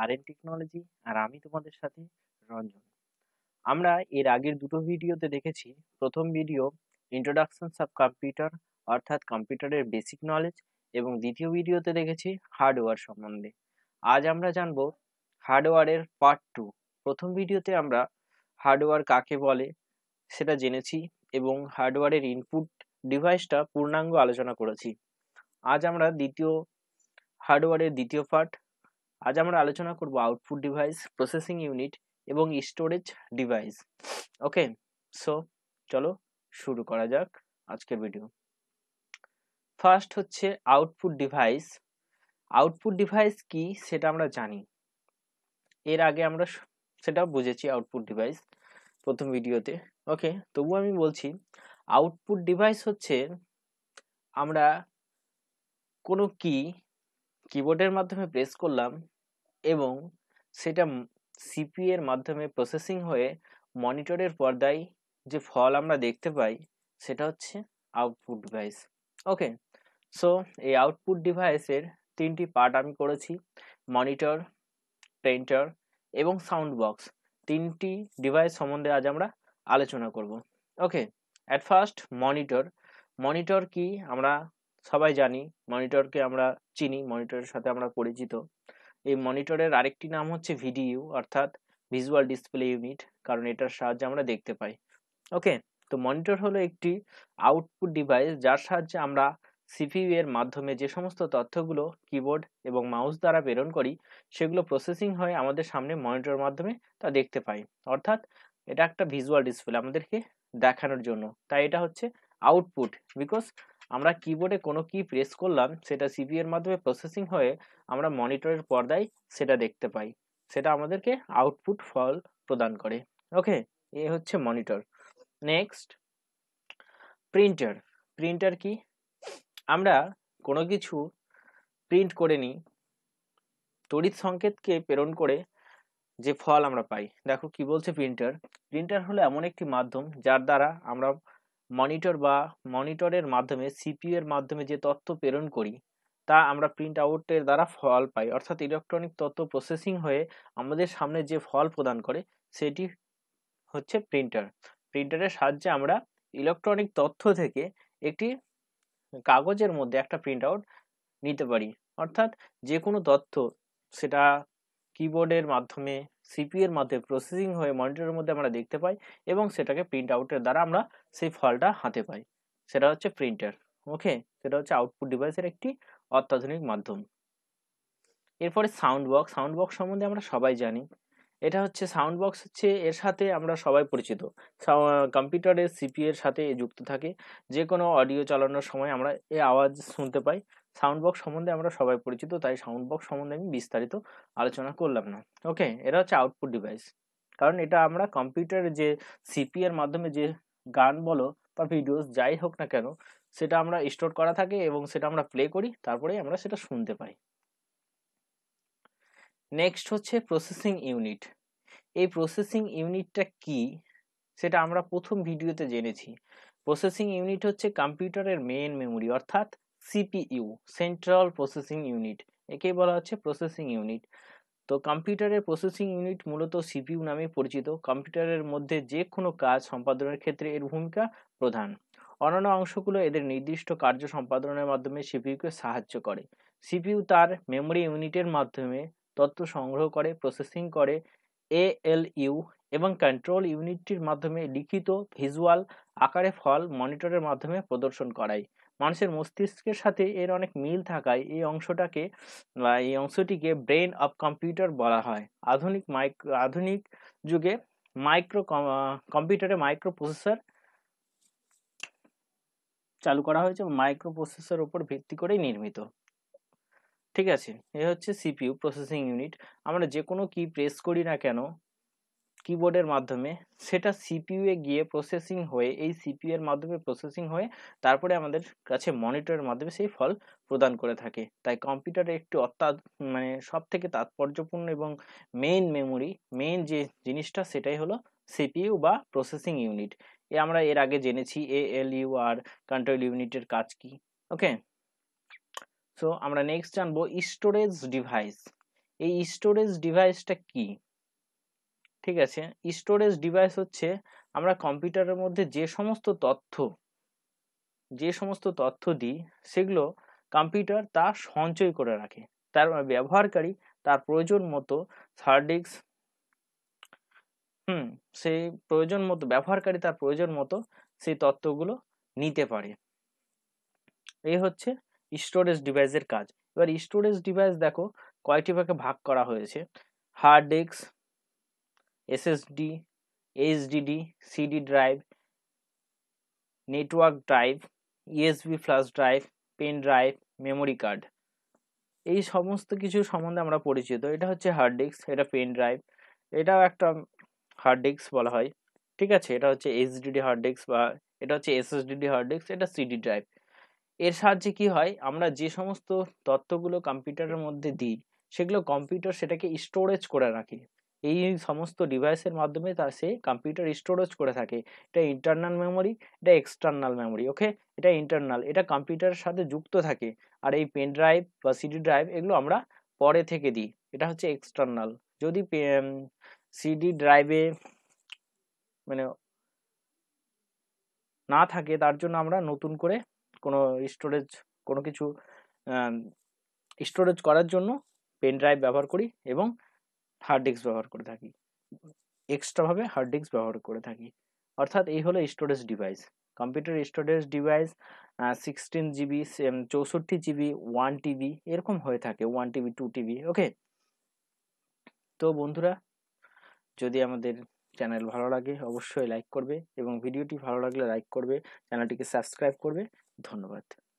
RN technology और आमी तुम्हारे साथे रंजन। আমরা এর আগের দুটো ভিডিওতে দেখেছি, প্রথম ভিডিও ইন্ট্রোডাকশনস অফ কম্পিউটার অর্থাৎ কম্পিউটারের বেসিক নলেজ এবং দ্বিতীয় ভিডিওতে দেখেছি হার্ডওয়্যার সম্বন্ধে। আজ আমরা জানব হার্ডওয়্যারের পার্ট 2। প্রথম ভিডিওতে আমরা হার্ডওয়্যার কাকে বলে সেটা জেনেছি এবং হার্ডওয়্যারের ইনপুট ডিভাইসটা পূর্ণাঙ্গ আলোচনা করেছি। আজ আমরা দ্বিতীয় হার্ডওয়্যারের দ্বিতীয় পার্ট, আজ আমরা আলোচনা করব আউটপুট ডিভাইস, প্রসেসিং ইউনিট এবং স্টোরেজ ডিভাইস। ওকে, সো চলো শুরু করা যাক আজকের ভিডিও। ফার্স্ট হচ্ছে আউটপুট ডিভাইস। আউটপুট ডিভাইস কি সেটা আমরা জানি, এর আগে আমরা সেটা বুঝেছি আউটপুট ডিভাইস প্রথম ভিডিওতে। ওকে, তবু আমি বলছি আউটপুট ডিভাইস হচ্ছে আমরা কোনো কিবোর্ডের মাধ্যমে প্রেস করলাম এবং সেটা সিপিইউ এর মাধ্যমে প্রসেসিং হয়ে মনিটরের পর্দায় যে ফল আমরা দেখতে পাই সেটা হচ্ছে আউটপুট ডিভাইস। ওকে, সো এই আউটপুট ডিভাইসের তিনটি পার্ট আমি করেছি, মনিটর, প্রিন্টার এবং সাউন্ড বক্স। তিনটি ডিভাইস সম্বন্ধে আজ আমরা আলোচনা করব। Okay, at first monitor. Monitor কি আমরা সবাই জানি, মনিটরকে আমরা চিনি, মনিটরের সাথে আমরা পরিচিত। এই মনিটরের আরেকটি নাম হচ্ছে ভিডিইউ অর্থাৎ ভিজুয়াল ডিসপ্লে ইউনিট, কারণ এটার সাহায্যে আমরা দেখতে পাই। ওকে, তো মনিটর হলো একটি আউটপুট ডিভাইস যার সাহায্যে আমরা সিপিইউ এর মাধ্যমে যে সমস্ত তথ্যগুলো কিবোর্ড এবং মাউস দ্বারা প্রেরণ করি সেগুলো প্রসেসিং হয়ে আমাদের সামনে মনিটরের মাধ্যমে তা দেখতে পাই, অর্থাৎ এটা একটা ভিজুয়াল ডিসপ্লে আমাদেরকে দেখানোর জন্য। তাই এটা হচ্ছে আউটপুট, বিকজ আমরা কিবোর্ডে কোনো কি প্রেস করলাম সেটা সিপিইউ এর মাধ্যমে প্রসেসিং হয়ে আমরা মনিটরের পর্দায় সেটা দেখতে পাই, সেটা আমাদেরকে আউটপুট ফল প্রদান করে। ওকে, এ হচ্ছে মনিটর। Next printer. প্রিন্টার কি, আমরা কোনো কিছু প্রিন্ট করে নিই, তড়িৎ সংকেতকে প্রেরণ করে যে ফল আমরা পাই। দেখো কি বলছে প্রিন্টার। প্রিন্টার হলো এমন একটি মাধ্যম যার দ্বারা আমরা মনিটর বা মনিটরের মাধ্যমে সিপিইউ এর মাধ্যমে যে তথ্য প্রেরণ করি তা আমরা প্রিন্ট আউটের দ্বারা ফল পাই, অর্থাৎ ইলেকট্রনিক তথ্য প্রসেসিং হয়ে আমাদের সামনে যে ফল প্রদান করে সেটি হচ্ছে প্রিন্টার। প্রিন্টারের সাহায্যে আমরা ইলেকট্রনিক তথ্য থেকে একটি কাগজের মধ্যে একটা প্রিন্ট আউট নিতে পারি, অর্থাৎ যে কোনো তথ্য সেটা কিবোর্ডের মাধ্যমে সিপিইউ এর মাধ্যমে প্রসেসিং হয়ে মনিটরের মধ্যে আমরা দেখতে পাই এবং সেটাকে প্রিন্ট আউটের দ্বারা আমরা সেই ফলটা হাতে পাই, সেটা হচ্ছে প্রিন্টার। ওকে, সেটা হচ্ছে আউটপুট ডিভাইসের একটি অত্যাধুনিক মাধ্যম। এরপরে সাউন্ড বক্স। সাউন্ড বক্স সম্বন্ধে আমরা সবাই জানি, এটা হচ্ছে সাউন্ড বক্স হচ্ছে এর সাথে আমরা সবাই পরিচিত, কম্পিউটারের সিপিইউ এর সাথে যুক্ত থাকে, যে কোনো অডিও চালানোর সময় আমরা এই আওয়াজ শুনতে পাই। সাউন্ড বক্স সম্বন্ধে আমরা সবাই পরিচিত, তাই সাউন্ড বক্স সম্বন্ধে আমি বিস্তারিত আলোচনা করলাম না। ওকে, এটা হচ্ছে আউটপুট ডিভাইস, কারণ এটা আমরা কম্পিউটারের যে সিপিইউ এর মাধ্যমে যে গান বলো বা ভিডিওস যাই হোক না কেন সেটা আমরা স্টোর করা থাকে এবং সেটা আমরা প্লে করি, তারপরে আমরা সেটা শুনতে পাই। নেক্সট হচ্ছে প্রসেসিং ইউনিট। এই প্রসেসিং ইউনিটটা কি সেটা আমরা প্রথম ভিডিওতে জেনেছি। প্রসেসিং ইউনিট হচ্ছে কম্পিউটারের মেইন মেমোরি অর্থাৎ সিপিইউ, সেন্ট্রাল প্রসেসিং ইউনিট, একে বলা হচ্ছে প্রসেসিং ইউনিট। তো কম্পিউটারের প্রসেসিং ইউনিট মূলত সিপিইউ নামে পরিচিত। কম্পিউটারের মধ্যে যে কোনো কাজ সম্পাদনের ক্ষেত্রে এর ভূমিকা প্রধান। অন্যান্য অংশগুলো এদের নির্দিষ্ট কার্য সম্পাদনের মাধ্যমে সিপিইউকে সাহায্য করে। সিপিইউ তার মেমোরি ইউনিটের মাধ্যমে তথ্য সংগ্রহ করে, প্রসেসিং করে। এএলইউ এবং কন্ট্রোল ইউনিটটির মাধ্যমে লিখিত ভিজুয়াল আকারে ফল মনিটরের মাধ্যমে প্রদর্শন করায়। মানুষের মস্তিষ্কের সাথে এর অনেক মিল থাকায় এই অংশটিকে ব্রেন অফ কম্পিউটার বলা হয়। আধুনিক যুগে কম্পিউটারে মাইক্রো প্রসেসর চালু করা হয়েছে, মাইক্রো প্রসেসর উপর ভিত্তি করেই নির্মিত। ঠিক আছে, এ হচ্ছে সিপিইউ প্রসেসিং ইউনিট। আমরা যে কোনো কি প্রেস করি না কেন কিবোর্ডের মাধ্যমে সেটা সিপিইউ এ গিয়ে প্রসেসিং হয়ে, এই সিপিইউ এর মাধ্যমে প্রসেসিং হয়ে তারপরে আমাদের কাছে মনিটরের মাধ্যমে সেই ফল প্রদান করে থাকে। তাই কম্পিউটারে একটি সবথেকে তাৎপর্যপূর্ণ এবং মেইন যে জিনিসটা সেটাই হলো সিপিইউ বা প্রসেসিং ইউনিট। এ আমরা এর আগে জেনেছি এএলইউ আর কন্ট্রোল ইউনিটের কাজ কি। ওকে, সো আমরা নেক্সট জানবো স্টোরেজ ডিভাইস। এই স্টোরেজ ডিভাইসটা কি? ঠিক আছে, স্টোরেজ ডিভাইস হচ্ছে আমরা কম্পিউটারের মধ্যে যে সমস্ত তথ্য দিই সেগুলো কম্পিউটার তা সঞ্চয় করে রাখে, তার ব্যবহারকারী তার প্রয়োজন মতো হার্ড ডিস্ক ব্যবহারকারী তার প্রয়োজন মতো সেই তথ্যগুলো নিতে পারে। এই হচ্ছে স্টোরেজ ডিভাইসের কাজ। এবার স্টোরেজ ডিভাইস দেখো কয়টি ভাগে ভাগ করা হয়েছে, hard disk, SSD, HDD, CD drive, network drive, USB flash drive, pen drive, memory card. এই সমস্ত কিছু সম্বন্ধে আমরা পরিচিত। এটা হচ্ছে হার্ড ডিস্ক, এটা পেন ড্রাইভ, এটাও একটা হার্ড ডিস্ক বলা হয়, ঠিক আছে। এটা হচ্ছে এইচডিডি হার্ড ডিস্ক বা এটা হচ্ছে এসএসডি হার্ড ডিস্ক, এটা সিডি ড্রাইভ। এর সাহায্যে কি হয়, আমরা যে সমস্ত তথ্যগুলো কম্পিউটারের মধ্যে দিই সেগুলো কম্পিউটার সেটাকে স্টোরেজ করে রাখে। এই সমস্ত ডিভাইসের মাধ্যমে তার সে কম্পিউটার স্টোরেজ করে থাকে। এটা ইন্টারনাল মেমোরি, এটা এক্সটার্নাল মেমোরি, ওকে। এটা ইন্টারনাল, এটা কম্পিউটারের সাথে যুক্ত থাকে। আর এই পেন ড্রাইভ বা সিডি ড্রাইভ এগুলো আমরা পরে থেকে দিই, এটা হচ্ছে এক্সটার্নাল। যদি সিডি ড্রাইভে মানে না থাকে তার জন্য আমরা নতুন করে কোনো কিছু স্টোরেজ করার জন্য পেন ড্রাইভ ব্যবহার করি এবং হার্ড ডিস্ক ব্যবহার করে থাকি, এক্সট্রাভাবে হার্ড ডিস্ক ব্যবহার করে থাকি। অর্থাৎ এই হলো storage device. Computer storage device 16 GB, 64 GB, 1 TB এরকম হয়ে থাকে, 1 টিবি, 2 টিবি, ওকে। তো বন্ধুরা, যদি আমাদের চ্যানেল ভালো লাগে অবশ্যই লাইক করবে এবং ভিডিওটি ভালো লাগলে লাইক করবে, চ্যানেলটিকে সাবস্ক্রাইব করবে। ধন্যবাদ।